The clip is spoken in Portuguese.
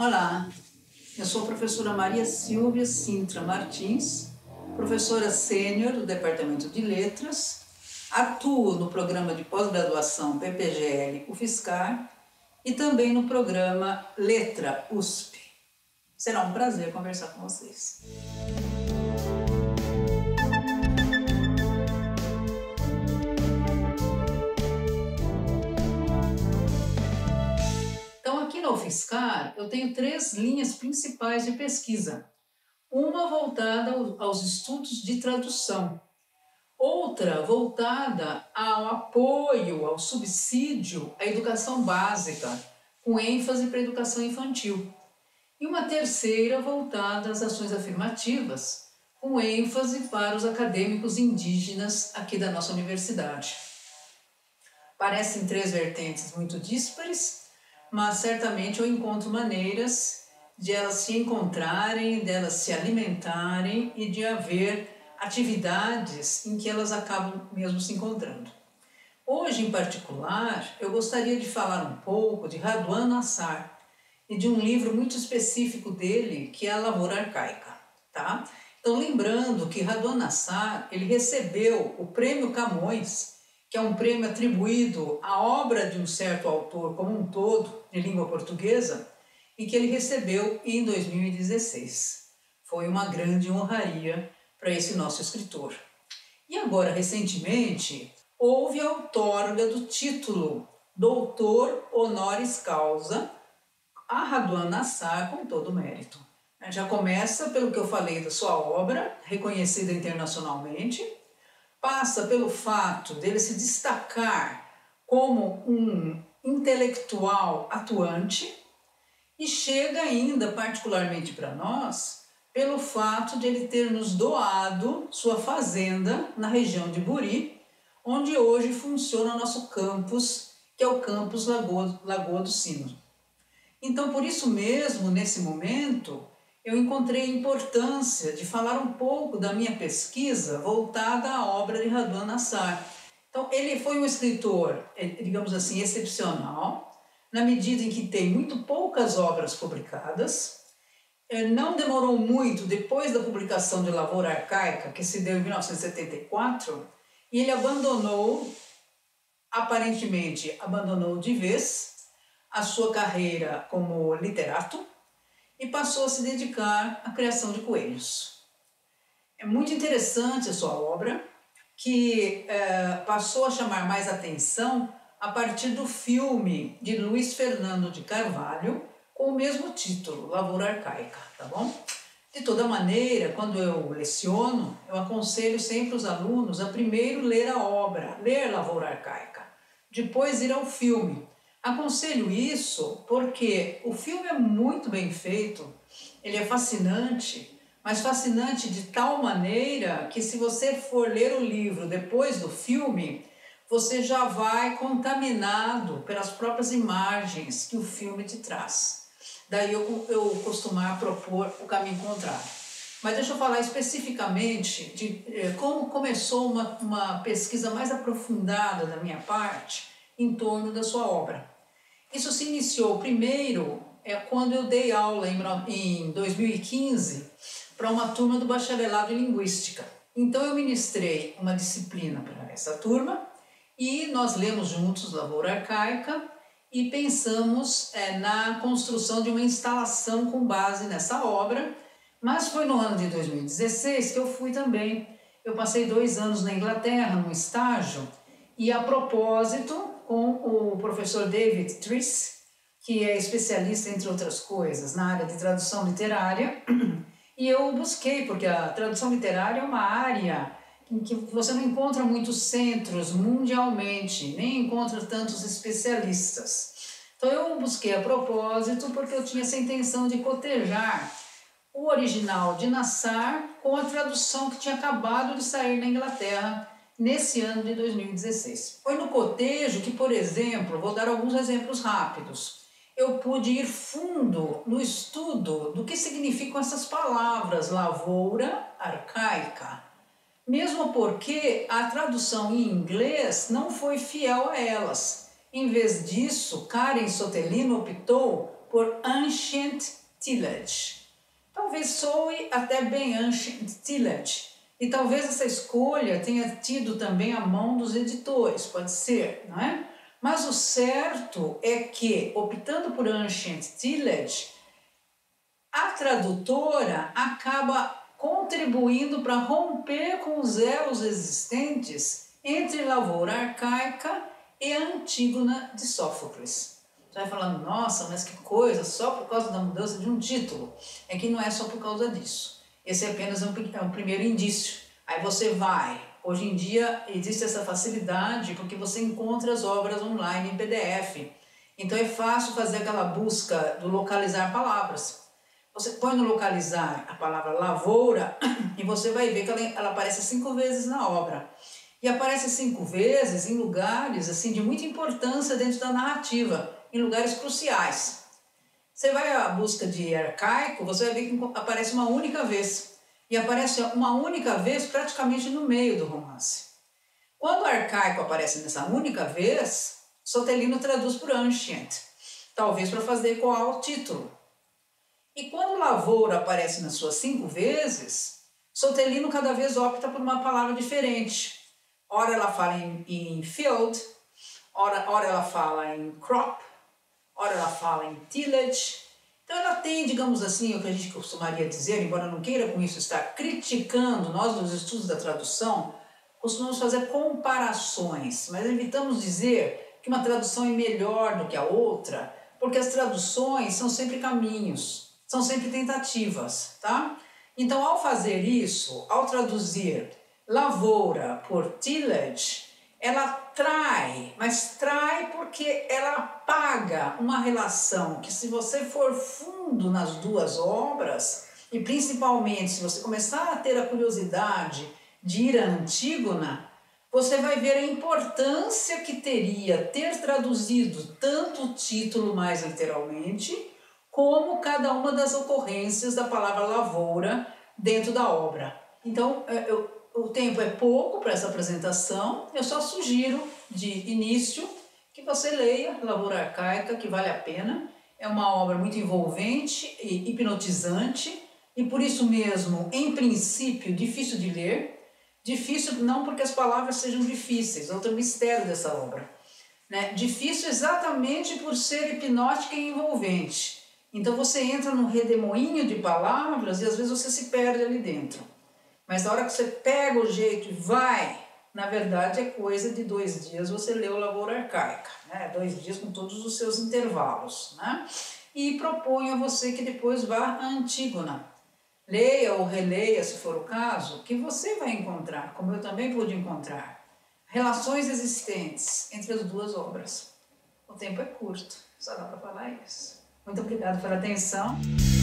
Olá, eu sou a professora Maria Silvia Cintra Martins, professora sênior do Departamento de Letras, atuo no programa de pós-graduação PPGL UFSCar e também no programa Letra USP. Será um prazer conversar com vocês. Então, aqui na UFSCar, eu tenho três linhas principais de pesquisa. Uma voltada aos estudos de tradução, outra voltada ao apoio, ao subsídio à educação básica, com ênfase para a educação infantil. E uma terceira voltada às ações afirmativas, com ênfase para os acadêmicos indígenas aqui da nossa universidade. Parecem três vertentes muito díspares, mas certamente eu encontro maneiras de elas se encontrarem, delas se alimentarem e de haver atividades em que elas acabam mesmo se encontrando. Hoje, em particular, eu gostaria de falar um pouco de Raduan Nassar, e de um livro muito específico dele, que é A Lavoura Arcaica, tá? Então, lembrando que Raduan Nassar, ele recebeu o Prêmio Camões, que é um prêmio atribuído à obra de um certo autor como um todo, de língua portuguesa, e que ele recebeu em 2016. Foi uma grande honraria para esse nosso escritor. E agora, recentemente, houve a outorga do título Doutor Honoris Causa, a Raduan Nassar, com todo o mérito. Já começa pelo que eu falei da sua obra, reconhecida internacionalmente, passa pelo fato dele se destacar como um intelectual atuante e chega ainda, particularmente para nós, pelo fato de ele ter nos doado sua fazenda na região de Buri, onde hoje funciona o nosso campus, que é o campus Lagoa do Sino. Então, por isso mesmo, nesse momento, eu encontrei a importância de falar um pouco da minha pesquisa voltada à obra de Raduan Nassar. Então, ele foi um escritor, digamos assim, excepcional, na medida em que tem muito poucas obras publicadas. Não demorou muito depois da publicação de Lavoura Arcaica, que se deu em 1974, e ele abandonou, aparentemente abandonou de vez, a sua carreira como literato e passou a se dedicar à criação de coelhos. É muito interessante a sua obra, que passou a chamar mais atenção a partir do filme de Luiz Fernando de Carvalho, com o mesmo título, Lavoura Arcaica, tá bom? De toda maneira, quando eu leciono, eu aconselho sempre os alunos a primeiro ler a obra, ler Lavoura Arcaica, depois ir ao filme. Aconselho isso porque o filme é muito bem feito, ele é fascinante, mas fascinante de tal maneira que se você for ler o livro depois do filme, você já vai contaminado pelas próprias imagens que o filme te traz. Daí eu costumava propor o caminho contrário. Mas deixa eu falar especificamente de como começou uma pesquisa mais aprofundada da minha parte, em torno da sua obra. Isso se iniciou primeiro quando eu dei aula em 2015 para uma turma do Bacharelado em Linguística. Então eu ministrei uma disciplina para essa turma e nós lemos juntos Lavoura Arcaica e pensamos na construção de uma instalação com base nessa obra, mas foi no ano de 2016 que eu fui também. Eu passei 2 anos na Inglaterra, num estágio, e a propósito, com o professor David Truss, que é especialista, entre outras coisas, na área de tradução literária. E eu busquei, porque a tradução literária é uma área em que você não encontra muitos centros mundialmente, nem encontra tantos especialistas. Então eu busquei a propósito, porque eu tinha essa intenção de cotejar o original de Nassar com a tradução que tinha acabado de sair na Inglaterra, nesse ano de 2016. Foi no cotejo que, por exemplo, vou dar alguns exemplos rápidos, eu pude ir fundo no estudo do que significam essas palavras, lavoura arcaica, mesmo porque a tradução em inglês não foi fiel a elas. Em vez disso, Karen Sotelino optou por ancient tillage. Talvez soe até bem ancient tillage. E talvez essa escolha tenha tido também a mão dos editores, pode ser, não é? Mas o certo é que, optando por ancient tillage, a tradutora acaba contribuindo para romper com os elos existentes entre Lavoura Arcaica e Antígona de Sófocles. Você vai falando, nossa, mas que coisa, só por causa da mudança de um título. É que não é só por causa disso. Esse é apenas um primeiro indício. Aí você vai. Hoje em dia existe essa facilidade porque você encontra as obras online em PDF. Então é fácil fazer aquela busca do localizar palavras. Você põe no localizar a palavra lavoura e você vai ver que ela aparece 5 vezes na obra. E aparece 5 vezes em lugares assim, de muita importância dentro da narrativa, em lugares cruciais. Você vai à busca de arcaico, você vai ver que aparece uma única vez. E aparece uma única vez praticamente no meio do romance. Quando arcaico aparece nessa única vez, Sotelino traduz por ancient, talvez para fazer ecoar o título. E quando lavoura aparece nas suas 5 vezes, Sotelino cada vez opta por uma palavra diferente. Ora ela fala em field, ora ela fala em crop, ora ela fala em tillage. Então ela tem, digamos assim, o que a gente costumaria dizer, embora não queira com isso estar criticando, nós nos estudos da tradução costumamos fazer comparações, mas evitamos dizer que uma tradução é melhor do que a outra, porque as traduções são sempre caminhos. São sempre tentativas, tá? Então, ao fazer isso, ao traduzir lavoura por tillage, ela trai, mas trai porque ela apaga uma relação que, se você for fundo nas duas obras, e principalmente se você começar a ter a curiosidade de ir à Antígona, você vai ver a importância que teria ter traduzido tanto o título mais literalmente, como cada uma das ocorrências da palavra lavoura dentro da obra. Então, o tempo é pouco para essa apresentação, eu só sugiro, de início, que você leia Lavoura Arcaica, que vale a pena, é uma obra muito envolvente e hipnotizante, e por isso mesmo, em princípio, difícil de ler, difícil não porque as palavras sejam difíceis, outro mistério dessa obra, né? Difícil exatamente por ser hipnótica e envolvente. Então você entra num redemoinho de palavras e às vezes você se perde ali dentro. Mas na hora que você pega o jeito e vai, na verdade é coisa de 2 dias você lê o Lavoura Arcaica, né? 2 dias com todos os seus intervalos, né? E proponho a você que depois vá à Antígona. Leia ou releia, se for o caso, que você vai encontrar, como eu também pude encontrar, relações existentes entre as duas obras. O tempo é curto, só dá para falar isso. Muito obrigada pela atenção.